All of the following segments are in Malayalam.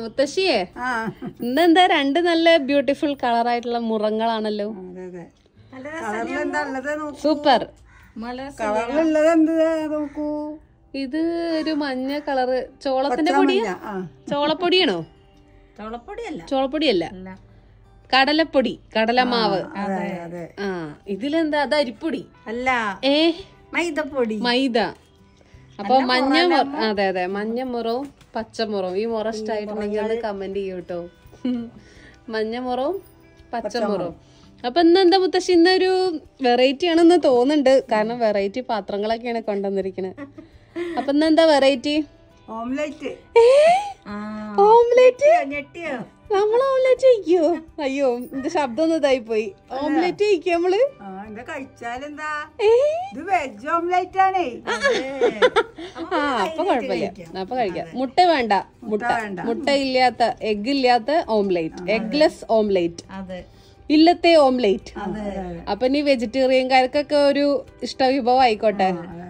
Muttashi, then there and another beautiful color. I love Murangalanalo. Super. Color. Either you mania color Cholapodina. Cholapodino. Cholapodilla. Cadala puddy, Cadala mava. Ah, Idilenda, the puddy. Allah, eh? Maida puddy. Maida. About Manya, there, Manya Moro, Pachamoro, you more a style on the commandio. Manya Moro, Pachamoro. Upon the Mutashinadu variety and the tone and kind of variety patrangala can a contaminant. Upon the variety omelette. Omelette, Netia. Omelette, you. Ayo, the Shabdon Daipi. Omelette, Kimberly. The Kaichalanda. The wedge omelette. Ah, Pogarbaya. Napaga. Muttavanda. Muttavanda. Muttaliata, eggliata, omelette. Eggless omelette. Illate omelette. Upon vegetarian Garkakuru, Stavibo, I got her.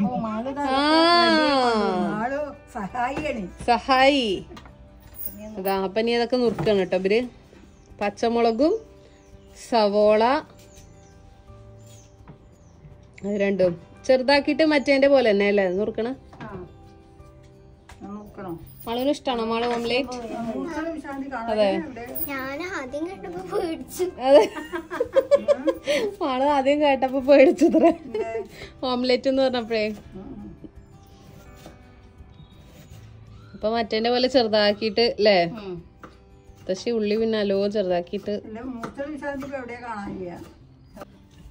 Oh, Sahai. Sahai. The Apania Kanurkanatabri Pachamologum Savola Random Cherdakita Matendable and Nella Nurkana Malunistana Mala omelette. I think I took a bird. I think I took a bird. Omelette in the prey. Pama tender Sardakit lay. The she would live in a low Sardakit.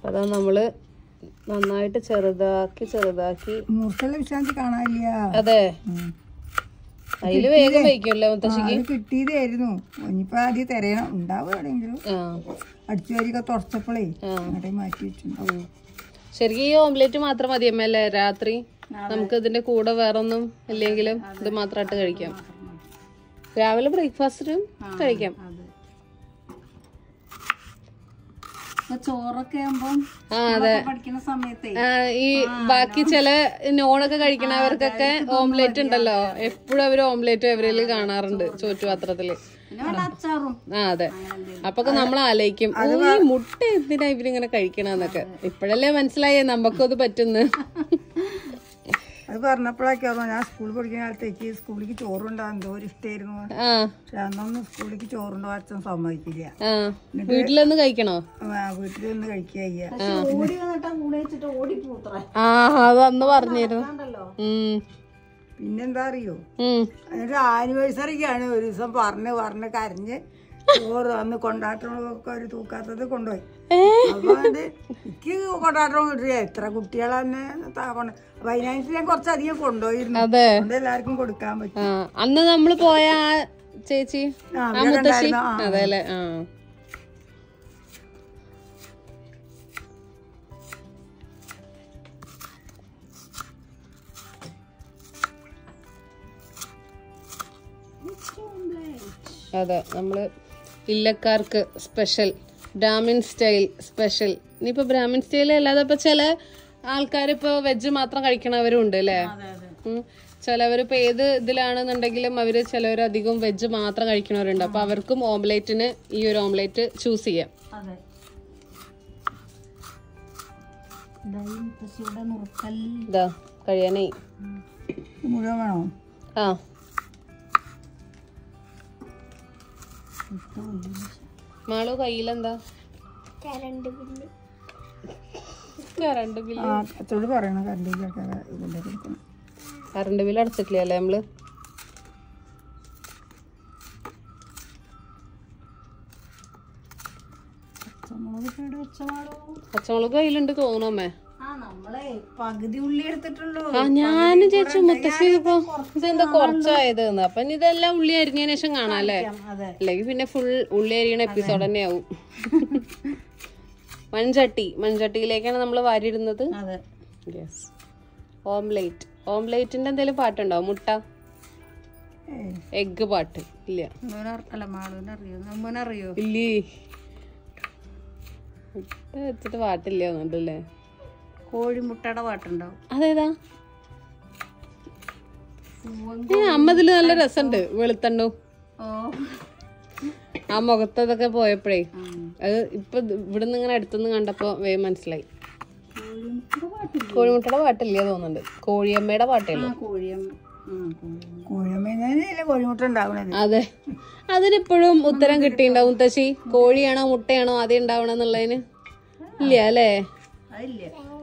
Padanamula Nanite Sardaki Sardaki. Muslim Santikana. There. I live away, you love the city. There is no one you pad it arena and double at Jericho Torso play. Sergio, omelette Matrama de Mela Ratri, Namka the Nakoda Varanum, Legilum, the Matra Terricam. Gravel breakfast room, Terricam. That's all Cambo. Ah, there. Bakichella in Onaka Karikana, omelette and a law. If put over omelette every Ligana, so to Atratale. No, that's ah, there. Apakanamla like him. Only Mutte did I bring a Karikana. If put 11 sly and Ambako the button. I got an application as schoolworking. I'll take his school to Orunda and Doris Taylor. Ah, Shannon school to Orunda and Samaki. Ah, we learn the Gaikano. We learn the Gaikaya. Ah, no, Arnado. Pindario. And I was again with some partner, Varna Carne, or on the conductor of Carituca the Condoy. Eh? Kill Cotatron Retra Gutiala. By 9 o'clock, you can do it. I can go to camp. Another Mlupoya, Chechi, Amutashi, Adela. Other number Illakark special, Brahmin style special. Nippa Brahmin style, Lada Pachella. I'll carry a vegematra. I can have a wound. Shall I ever pay the land and regular Mavira Chalera digum vegematra? I can render a power cum omelette in a year omelette. Choose here. The Kayani Muramano. Ah. Malo Kailanda. I don't believe I പച്ചമുളക് കയ്യിലുണ്ട് തോന്നുന്നു അമ്മേ. ഞാനും ചേച്ചു മുത്തശ്ശി ഇപ്പൊ ഇതെന്താ കൊറച്ചായത് അപ്പൊ ഇതെല്ലാം ഉള്ളി അരിഞ്ഞതിന് ശേഷം കാണാല്ലേ, അല്ലെങ്കിൽ പിന്നെ ഫുൾ ഉള്ളി അരിയണ എപ്പിസോഡ് തന്നെയാവും. മൺചട്ടി, മൺചട്ടിയിലേക്കാണ് നമ്മൾ വാരിയിടുന്നത്. ഓംലേറ്റ്, ഓംലേറ്റിന്റെ എന്തെങ്കിലും പാട്ടുണ്ടോ? മുട്ട എഗ് പാട്ട് ഇല്ല ഇല്ലേ, മുട്ട വെച്ചിട്ട് പാട്ടില്ല തോന്നുന്നുണ്ടല്ലേ. കോഴിമുട്ടയുടെ പാട്ടുണ്ടാവും. അതേതാ അമ്മതില്? നല്ല രസമുണ്ട് വെളുത്തണ്ണു. ആ മുഖത്തതൊക്കെ പോയപ്പോഴേ അത് ഇപ്പൊ ഇവിടുന്ന് ഇങ്ങനെ അടുത്തുനിന്ന് കണ്ടപ്പോ വേഗം മനസ്സിലായി. കോഴിമുട്ടയുടെ പാട്ടില്ല തോന്നുന്നുണ്ട്, കോഴിയമ്മയുടെ പാട്ടല്ലേ. അതെ, അതിനിപ്പോഴും ഉത്തരം കിട്ടിയിട്ടുണ്ടാവും തശി. കോഴിയാണോ മുട്ടയാണോ ആദ്യം ഉണ്ടാവണെന്നുള്ളതിന് ഇല്ല അല്ലേ.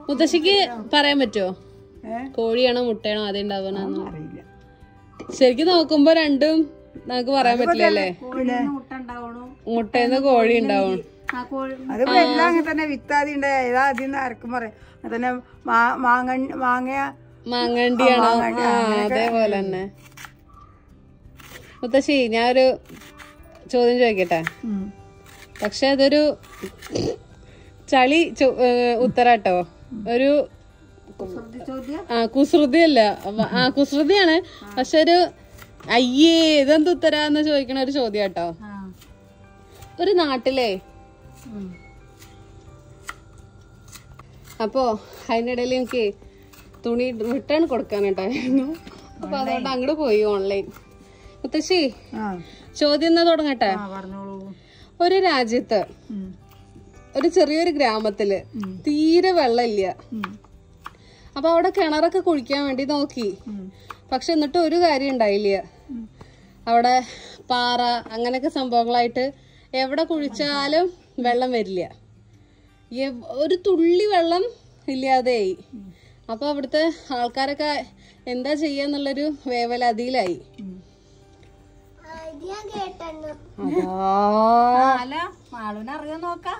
മുത്തശ്ശിക്ക് പറയാൻ പറ്റുമോ കോഴിയാണോ മുട്ടയാണോ ആദ്യം ഉണ്ടാവണെന്ന്? ശരിക്കും നോക്കുമ്പോ രണ്ടും നമുക്ക് പറയാൻ പറ്റില്ല അല്ലേ. മുട്ടേന്ന് കോഴി ഉണ്ടാവണം. മാങ്ങണ്ടിയാണോ? അതേപോലെ തന്നെ. മുത്തശ്ശി ഞാനൊരു ചോദ്യം ചോദിക്കട്ടെ, പക്ഷെ അതൊരു ചളി ഉത്തരാട്ടോ, ഒരു കുസൃതി അല്ല. ആ കുസൃതിയാണ്, പക്ഷെ ഒരു അയ്യേ ഇതെന്ത് ഉത്തരാന്ന് ചോദിക്കണ ഒരു ചോദ്യം കേട്ടോ. ഒരു നാട്ടിലെ അപ്പോ അതിനിടയിൽ എനിക്ക് തുണി റിട്ടേൺ കൊടുക്കാനുണ്ടായിരുന്നു, അപ്പൊ അതുകൊണ്ട് അങ്ങോട്ട് പോയി ഓൺലൈൻ. മുത്തശ്ശി ചോദ്യം എന്നാ തുടങ്ങട്ടെ. ഒരു രാജ്യത്ത്, ഒരു ചെറിയൊരു ഗ്രാമത്തില് തീരെ വെള്ളമില്ല. അപ്പൊ അവിടെ കിണറൊക്കെ കുഴിക്കാൻ വേണ്ടി നോക്കി, പക്ഷെ എന്നിട്ട് ഒരു കാര്യം ഉണ്ടായില്ല. അവിടെ പാറ അങ്ങനെയൊക്കെ സംഭവങ്ങളായിട്ട് എവിടെ കുഴിച്ചാലും വെള്ളം വരില്ല, ഒരു തുള്ളി വെള്ളം ഇല്ലാതെയായി. അപ്പൊ അവിടുത്തെ ആൾക്കാരൊക്കെ എന്താ ചെയ്യാന്നുള്ളൊരു വേവലാതിയിലായി. അറിയാൻ നോക്കാം.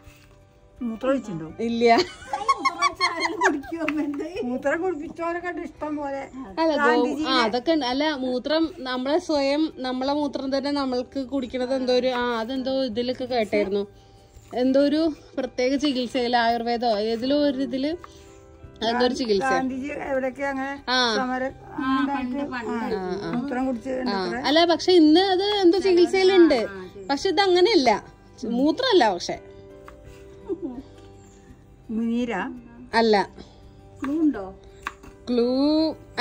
ഇല്ല അതൊക്കെ അല്ല, മൂത്രം നമ്മളെ സ്വയം, നമ്മളെ മൂത്രം തന്നെ നമ്മൾക്ക് കുടിക്കണത് എന്തോ ഒരു അതെന്തോ ഇതിലൊക്കെ കേട്ടായിരുന്നു, എന്തോ ഒരു പ്രത്യേക ചികിത്സയില്, ആയുർവേദോ ഏതിലോ ഒരു ഇതില് എന്തോ ഒരു ചികിത്സ. അല്ല പക്ഷെ ഇന്ന് അത് എന്തോ ചികിത്സയിലുണ്ട്, പക്ഷെ ഇത് അങ്ങനെയല്ല, മൂത്രമല്ല. പക്ഷെ അല്ല ക്ലൂ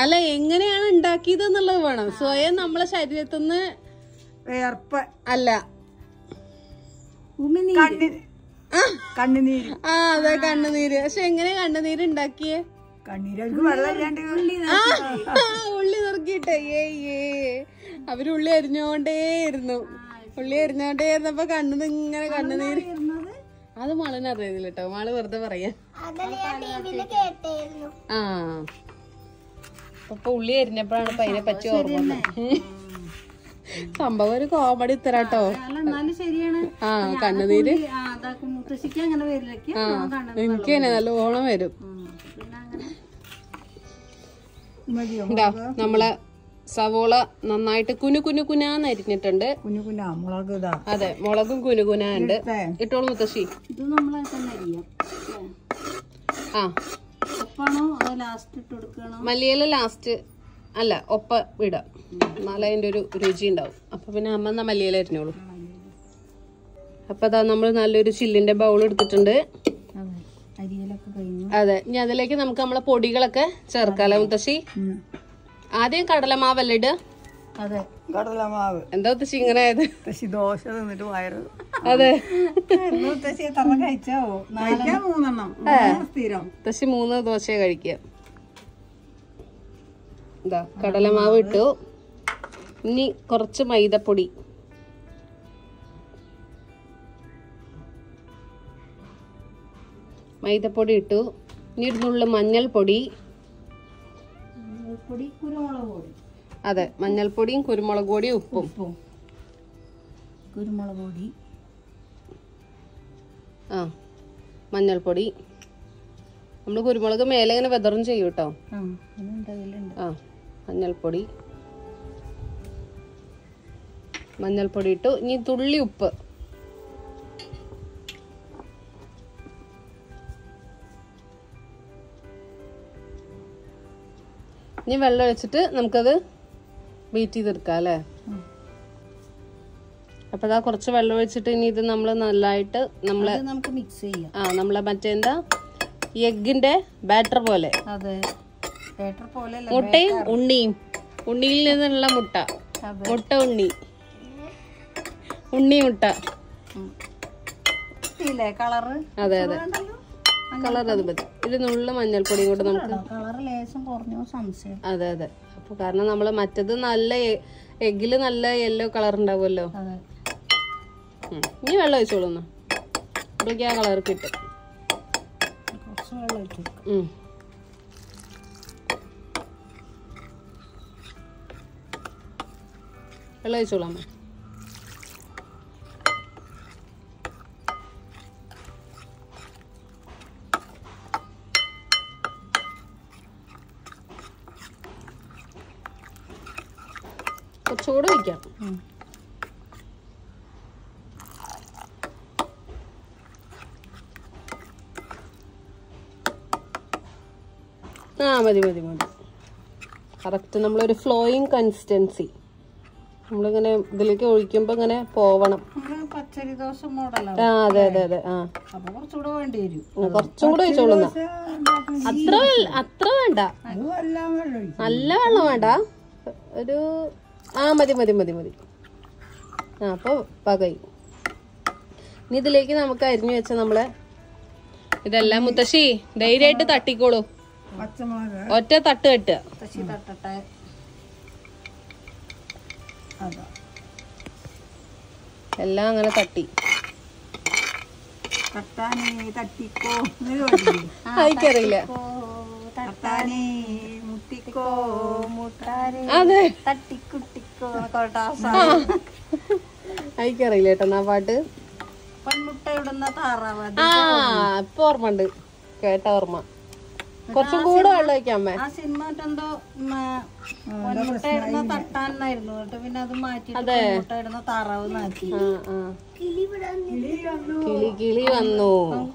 അല്ല, എങ്ങനെയാണ് ഉണ്ടാക്കിയത് എന്നുള്ളത് വേണം. സ്വയം നമ്മളെ ശരീരത്തിൽ നിന്ന് വേർപ്പ് അല്ല, കണ്ണുനീര്. ആ അതെ കണ്ണുനീര്. പക്ഷെ എങ്ങനെ കണ്ണുനീര് ഉണ്ടാക്കിയേ? ഉള്ളി നുറുക്കിട്ടെ. അവര് ഉള്ളി അരിഞ്ഞോണ്ടേയിരുന്നു, ഉള്ളി അരിഞ്ഞോണ്ടേരുന്നപ്പോ ഇങ്ങനെ കണ്ണുനീര്. അത് മാളിന് അറിയുന്നില്ല കേട്ടോ, മാള് വെറുതെ പറയാ. ആ അപ്പൊ ഉള്ളി അരിഞ്ഞപ്പോഴാണ് ഇപ്പൊ അതിനെ പറ്റി ഓർമ്മ. സംഭവം ഒരു കോമഡി ഇത്തരാട്ടോ. ആ കണ്ണുനീര് എനിക്ക് തന്നെ നല്ല ഓണം വരും. നമ്മളെ സവോള നന്നായിട്ട് കുനു കുനു കുനാന്ന് അരിഞ്ഞിട്ടുണ്ട്. അതെ മുളകും കുനു കുനുണ്ട്. ഇട്ടോളൂ മുത്തശ്ശി. ഇത് നമ്മളെ തന്നെ അരിയാം. ആ ഒപ്പാണോ അത് ലാസ്റ്റ് ഇട്ട് കൊടുക്കണോ? മല്ലിയില ലാസ്റ്റ് അല്ല, ഒപ്പ ഇടാം, എന്നാലും അതിൻ്റെ ഒരു രുചി ഉണ്ടാവും. അപ്പൊ പിന്നെ അമ്മ എന്നാ മല്ലിയില അരിഞ്ഞോളൂ. അപ്പൊ അതാ നമ്മൾ നല്ലൊരു ചില്ലിന്റെ ബൗൾ എടുത്തിട്ടുണ്ട്. അതെ ഇനി അതിലേക്ക് നമുക്ക് നമ്മളെ പൊടികളൊക്കെ ചേർക്കാലോ മുത്തശ്ശി. ആദ്യം കടലമാവല്ല ഇടുക. അതെ ഗടലമാവ് എന്താ ഉത്തശി ഇങ്ങനെ ആയത് ഉത്തശി ദോശ നിന്നിട്ട് വയറ് അതെ എന്ന് ഉത്തശി തവ കഴിച്ചോ നാലോ മൂന്നെണ്ണം സ്ഥിരം ഉത്തശി മൂന്ന് ദോശയെ കഴിക്കുക ഇതാ കടലമാവ് ഇട്ടു ഇനി കുറച്ച് മൈദപ്പൊടി ഇട്ടു ഇനി ഒരു നുള്ളു മഞ്ഞൾപ്പൊടി അതെ മഞ്ഞൾപ്പൊടിയും കുരുമുളക് പൊടിയും ഉപ്പും കുരുമുളക് പൊടി ആ മഞ്ഞൾപ്പൊടി നമ്മൾ കുരുമുളക് മേലെ ഇങ്ങനെ വെതറും ചെയ്യും കേട്ടോ ആ മഞ്ഞൾപ്പൊടി ഇട്ടു ഇനി തുള്ളി ഉപ്പ് ഇനി വെള്ളം ഒഴിച്ചിട്ട് നമുക്കത് ബീറ്റ് ചെയ്തെടുക്കാം അല്ലേ അപ്പൊ അതാ കുറച്ച് വെള്ളം ഒഴിച്ചിട്ട് ഇനി ഇത് നമ്മൾ നല്ലതായിട്ട് നമുക്ക് മിക്സ് ചെയ്യാം ആ നമ്മളെ മറ്റേന്താ എഗ്ഗിന്റെ ബാറ്റർ പോലെ മുട്ടയും ഉണ്ണിയും ഉണ്ണിയിൽ നിന്നുള്ള മുട്ട ഉണ്ണി മുട്ട അതെ അതെ കളർ അത് മതി ഇതിനുള്ള മഞ്ഞൾപ്പൊടിയും കൂടെ നമുക്ക് അതെ അതെ അപ്പൊ കാരണം നമ്മള് മറ്റത് നല്ല എഗ്ഗില് നല്ല യെല്ലോ കളർ ഉണ്ടാവുമല്ലോ ഇനി വെള്ളം ഒഴിച്ചോളൂന്ന് അപ്പോഴേക്ക് ആ കളർ കിട്ടും വെള്ളം ഒഴിച്ചോളാം കുറച്ചുകൂടെ വയ്ക്കാം ആ മതി മതി മതി കറക്റ്റ് നമ്മളൊരു ഫ്ലോയിങ് കൺസിസ്റ്റൻസി നമ്മളിങ്ങനെ ഇതിലേക്ക് ഒഴിക്കുമ്പോ ഇങ്ങനെ പോവണം പച്ചരി ദോശ മോഡലാണ് ആ അതെ അതെ അതെ ആ കുറച്ചുകൂടെ വേണ്ടി വരും കുറച്ചുകൂടെ ഒഴിച്ചോളുന്ന അത്ര വേണ്ട നല്ല വെള്ളം വേണ്ട ഒരു ആ മതി മതി മതി മതി ആ അപ്പോൾ പകയി ഇനി ഇതിലേക്ക് നമുക്ക് അരിഞ്ഞു വെച്ച നമ്മളെ ഇതെല്ലാം മുത്തശ്ശി ധൈര്യമായിട്ട് തട്ടിക്കോളൂ ഒറ്റ തട്ട് കെട്ടുക എല്ലാം അങ്ങനെ തട്ടി ആയിക്കറിയില്ല അയക്കറിയില്ല കേട്ടോ ആ പാട്ട് ആ ഇപ്പൊ ഓർമ്മ ഉണ്ട് കേട്ട ഓർമ്മ കൊറച്ചും കൂടെ വെള്ളം ഒഴിക്കാമേ അതെ കിളി കിളി വന്നു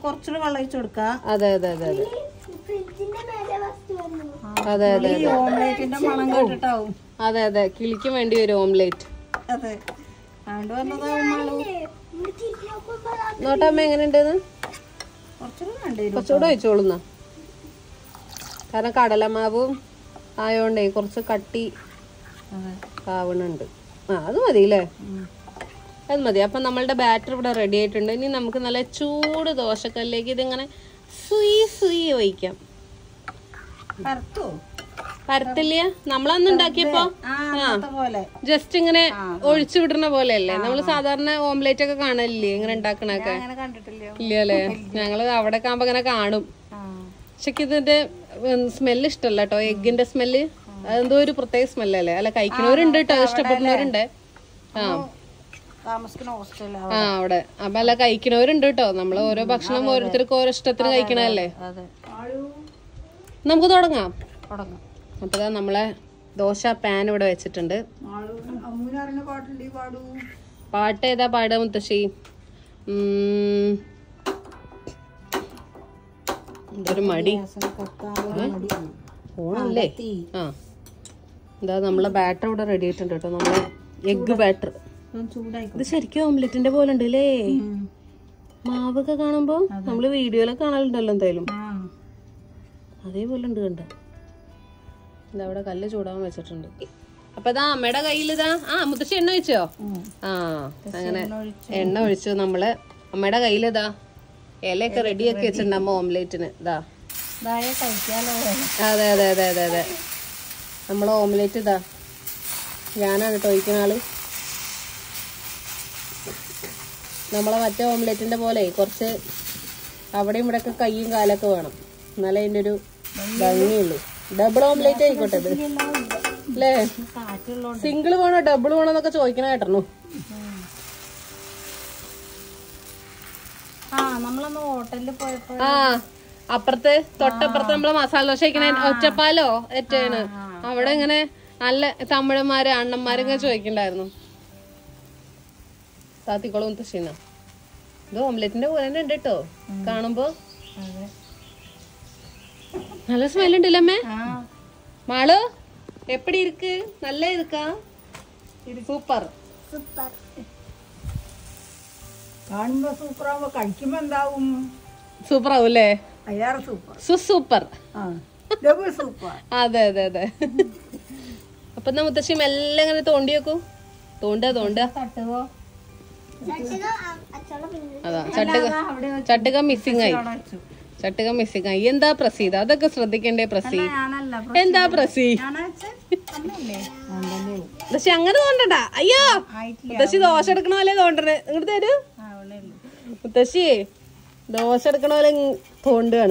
കൊറച്ചുകൂടെ വെള്ളം ഒഴിച്ചു കൊടുക്കാം അതെ അതെ അതെ അതെ അതെ അതെ അതെ അതെ കിളിക്ക് വേണ്ടി വരും ഓംലേറ്റ് നോട്ടാമ്മ എങ്ങനെയുണ്ടെന്ന് കുറച്ചുകൂടെ ഒഴിച്ചോളുന്ന കാരണം കടലമാവും ആയോണ്ടേ കുറച്ച് കട്ടി ആവണുണ്ട് ആ അത് മതി അല്ലേ അത് മതി അപ്പൊ നമ്മളുടെ ബാറ്റർ ഇവിടെ റെഡി ആയിട്ടുണ്ട് ഇനി നമുക്ക് നല്ല ചൂട് ദോശക്കല്ലിലേക്ക് ഇതിങ്ങനെ സുയി സുയി ഒഴിക്കാം പരത്തില്ല നമ്മളന്ന് ഉണ്ടാക്കിയപ്പോ ജസ്റ്റ് ഇങ്ങനെ ഒഴിച്ചു വിടണ പോലെ അല്ലേ നമ്മള് സാധാരണ ഓംലേറ്റ് ഒക്കെ കാണലില്ലേ ഇങ്ങനെ ഉണ്ടാക്കണൊക്കെ ഇല്ലല്ലേ ഞങ്ങള് അവിടെ ആകുമ്പോ ഇങ്ങനെ കാണും പക്ഷെ ഇതിന്റെ സ്മെല്ല് ഇഷ്ടല്ല കേട്ടോ എഗ്ഗിന്റെ സ്മെല്ല് അതെന്തോ ഒരു പ്രത്യേക സ്മെല്ലല്ലേ അല്ല കഴിക്കുന്നവരുണ്ട് കേട്ടോ ഇഷ്ടപ്പെടുന്നവരുണ്ട് ആ ആ അവിടെ അപ്പൊ അല്ല കഴിക്കണവരുണ്ട് കേട്ടോ നമ്മള് ഓരോ ഭക്ഷണം ഓരോരുത്തർക്കും ഓരോ ഇഷ്ടത്തിന് കഴിക്കണല്ലേ നമുക്ക് തുടങ്ങാം അപ്പൊ നമ്മളെ ദോശ പാൻ ഇവിടെ വെച്ചിട്ടുണ്ട് പാട്ട് ഏതാ പാടുക മുത്തശ്ശി ഒരു മടി ഓണല്ലേ ആ എന്താ നമ്മളെ ബാറ്റർ ഇവിടെ റെഡി ആയിട്ടുണ്ട് കേട്ടോ നമ്മളെ എഗ്ഗ് ബാറ്റർ ഇത് ശരിക്കും ഓംലെറ്റിന്റെ പോലെ ഉണ്ട് അല്ലേ മാവൊക്കെ കാണുമ്പോ നമ്മള് വീഡിയോയിലൊക്കെ കാണലുണ്ടല്ലോ എന്തായാലും അതേപോലെ ഉണ്ട് കണ്ട ഇതവിടെ കല്ല് ചൂടാൻ വെച്ചിട്ടുണ്ട് Appada meda kayil da. Muthachi enna oyicho. Angane enna oyichu nammal meda kayil da. Eleke ready akki vechundamma omelette ne da. Daaya kaiyalo. Ade. Nammalo omelette da. Yanana toyikanalu. Nammala matte omelette inde pole korche avade imadakku kaiyum kaalakku venam. Nalla inde oru bangiyullu. Double omelette aikotte adu. Le single one double one nokka choikana ketternu. നമ്മളന്ന് ഹോട്ടലിൽ പോയപ്പോൾ അപ്പുറത്തെ തൊട്ടപ്പുറത്തെ നമ്മള് മസാല ദോശ ഇങ്ങനെ ഒറ്റപ്പാലോ ഏറ്റാണ് അവിടെ ഇങ്ങനെ നല്ല തമിഴന്മാര് അണ്ണന്മാരൊക്കെ ചോദിക്കണ്ടായിരുന്നു താത്തിക്കോളും തശീന ഇത് ഓംലെറ്റിന്റെ പോലെ തന്നെ ഉണ്ട് കേട്ടോ കാണുമ്പോ നല്ല സ്മെൽ ഉണ്ടല്ലേ അമ്മേ മാളു എപ്പടി ഇരിക്ക് നല്ല ഇരിക്കാ super super Supra Kankimandaum Supra Ule. I are super. Super. Double super. There. Upon the shim elegant Tondiaco Tonda. Chattaga missing eye. Chattaga missing eye. Yenda Prasi, the other Kasradikan de Prasi. Yenda Prasi. The Shangar under Aya. Does she the Osher Knowledge under there? She was a canoeing thunder. So,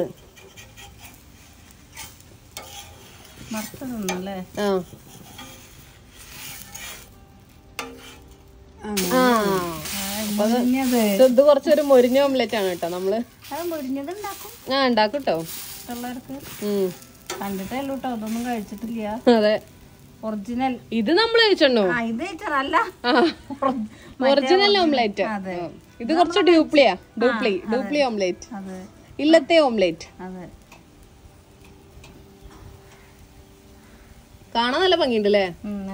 the words are more in your letter. And Dakota. And the Talut of the Original. This is original omelette. This is a dupli omelette. Illate omelette. Kana la pangindale.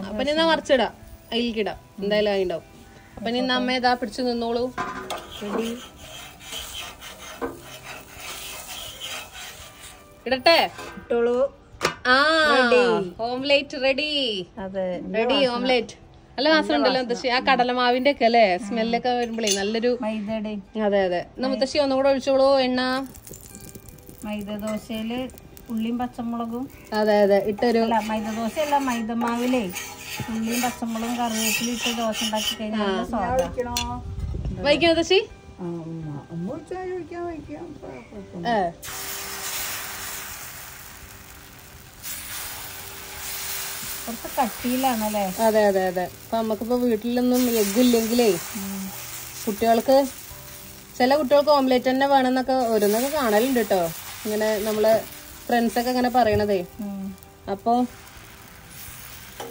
Apanina marchada. I'll get up. Dilined up. Apanina made up its nolo. Ready. Tolo. Ready. Omelette ready. Ready omelette. I smell like a maidade. Namashi on the world solo and now Maidadosele, Ulimba Samologo. Other Itala Maidadosela, Maida Mavile, Ulimba Samolonga, Replita Dosan. Why can't the sea? That's it.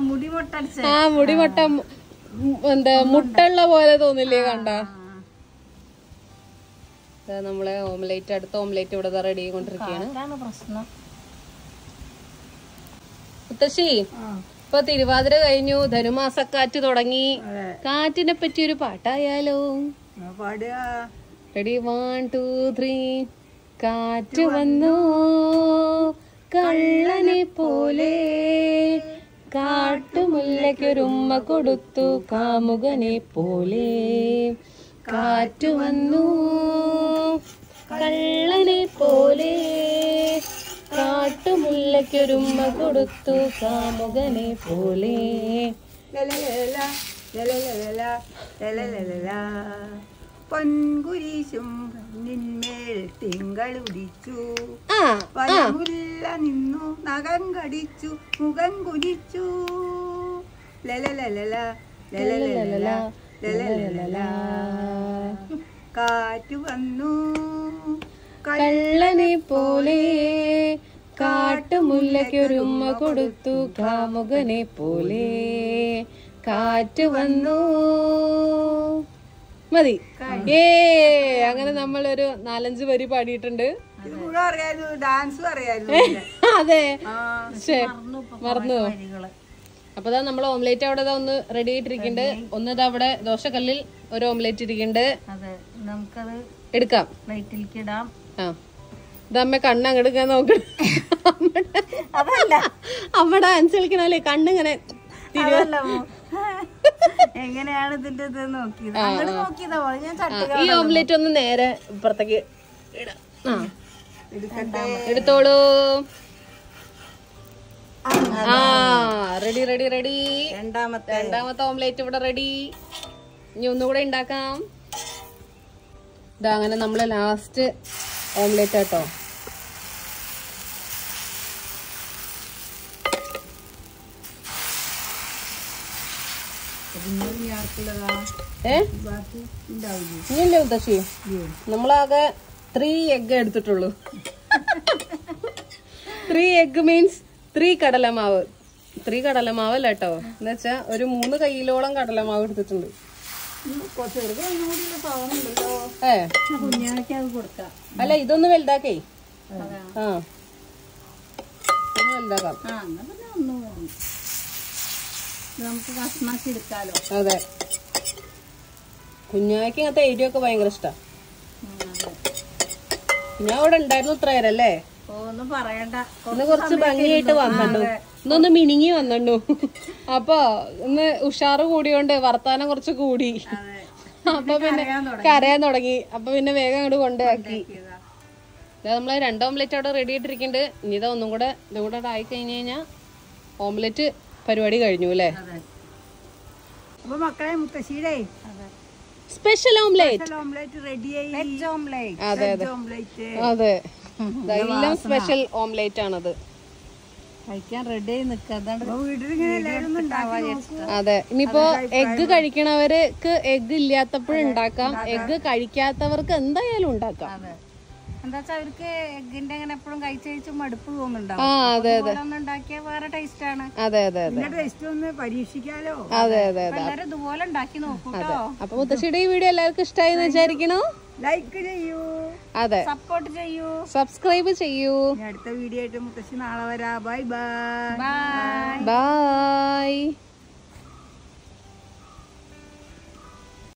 Moody Motta. Moody Motta. The Mutella was only Leganda. Then I'm omelette at the omelette already. She put the Vadre, I knew the Rumasa Kati Dorangi, cut in a petty pata yellow. Ready 1, 2, 3, Katuano Kalani Pole Katumulakuruma Kodutu Kamugani Pole Katuano Kalani Pole. Kaattu mullakku rumma koduttu kaamugane pole la la la la la la la pongurisum ninmel tingaludichu palamulla ninnu nagam kadichu mugam kunichu la la la la la la la la la kaattu vannu Kallane pole, കാട്ടുമുല്ലയ്ക്കൊരുമ്മ കൊടുത്തു കാമുകനെ പോലെ കാറ്റ് വന്നു. മതി. ഏ അങ്ങനെ നമ്മളൊരു 4-5 വരി പാടിയിട്ടുണ്ട്. അതെ മറന്നു. അപ്പൊ ഇതാ നമ്മൾ ഓംലേറ്റ് അവിടെ ഒന്ന് റെഡി ആയിട്ടിരിക്കുന്നുണ്ട്. ഒന്നിതാ അവിടെ ദോശക്കല്ലിൽ ഒരു ഓംലേറ്റ് ഇരിക്കുന്നുണ്ട്. എടുക്കാം. ആ ഇതമ്മ കണ്ണങ്ങെടുക്കാൻ നോക്കണം. അതല്ല അമ്മ ഡാൻസ് കളിക്കണല്ലേ കണ്ണിങ്ങനെ എങ്ങനെയാണ് ഇതിന്റെ ഇത് നോക്കിയത്. ഈ ഓംലെറ്റ് ഒന്ന് നേരെ ഇപ്പുറത്തേക്ക് എടുത്തോളൂ. ആ റെഡി റെഡി റെഡി. രണ്ടാമത്തെ ഓംലെറ്റ് ഇവിടെ റെഡി. ഇനി ഒന്നുകൂടെ ഉണ്ടാക്കാം. ഇതാ അങ്ങനെ നമ്മള് ലാസ്റ്റ് ഓംലെറ്റ് ആട്ടോ. ഇനിയല്ലേ ഉദ്ദേശി നമ്മളാകെ 3 എഗ് എടുത്തിട്ടുള്ളൂ. 3 എഗ് മീൻസ് 3 കടലമാവ്. 3 കടലമാവ് അല്ല കേട്ടോ, എന്ന് വെച്ചാ ഒരു 3 കൈയിലോളം കടലമാവ് എടുത്തിട്ടുണ്ട്. അല്ല ഇതൊന്ന് വലുതാക്കേ. ആ വലുതാക്കാം. അതെ കുഞ്ഞാക്ക് ഇങ്ങനത്തെ എരിയൊക്കെ ഭയങ്കര ഇഷ്ടാ. ഞാൻ അവിടെ ഉണ്ടായിരുന്നു ഇത്ര നേരല്ലേ. ഇന്ന് കുറച്ച് ഭംഗിയായിട്ട് വന്നു. ഇന്നൊന്ന് മിനിങ്ങി വന്നു. അപ്പൊ ഇന്ന് ഉഷാറ് കൂടിയോണ്ട് വർത്താനം കുറച്ച് കൂടി. അപ്പൊ പിന്നെ കരയാൻ തുടങ്ങി. അപ്പൊ പിന്നെ വേഗം അങ്ങോട്ട് കൊണ്ടാക്കി. നമ്മള് 2 ഓംലെറ്റ് അവിടെ റെഡി ആയിട്ടിരിക്കുന്നുണ്ട്. ഇനി ഇതാ ഒന്നും കൂടെ ഇതും കൂടെ ആയി കഴിഞ്ഞു കഴിഞ്ഞാൽ ഓംലെറ്റ് പരിപാടി കഴിഞ്ഞു അല്ലേ. മക്കളെ മുത്തശ്ശിയുടെ സ്പെഷ്യൽ ഓംലെറ്റ് റെഡിയായി. അതെ അതെ എല്ലാം സ്പെഷ്യൽ ഓംലെറ്റ് ആണത്. അതെ ഇനിയിപ്പോ എഗ്ഗ് കഴിക്കണവർക്ക് എഗ്ഗ് ഇല്ലാത്തപ്പോഴും ഉണ്ടാക്കാം. എഗ്ഗ് കഴിക്കാത്തവർക്ക് എന്തായാലും ഉണ്ടാക്കാം. എന്താ വെച്ചാൽ അവർക്ക് എഗ്ഗിന്റെ അങ്ങനെ എപ്പോഴും കഴിച്ച് കഴിച്ച് മടുപ്പ് തോന്നുന്നുണ്ടാക്കിയ വേറെ ടേസ്റ്റ് ആണ്. അതെ അതെ അതെ അതെ ഇതുപോലെ ഉണ്ടാക്കി നോക്കൂട്ടോ. അപ്പൊ മുത്തശ്ശിയുടെ ഈ വീഡിയോ എല്ലാവർക്കും ഇഷ്ടമായെന്ന് വിചാരിക്കണോ. ലൈക്ക് ചെയ്യൂ. അതെ സപ്പോർട്ട് ചെയ്യൂ. സബ്സ്ക്രൈബ് ചെയ്യൂ. അടുത്ത വീഡിയോ ആയിട്ട് മുത്തശ്ശി നാളെ വരാ. Bye bye by.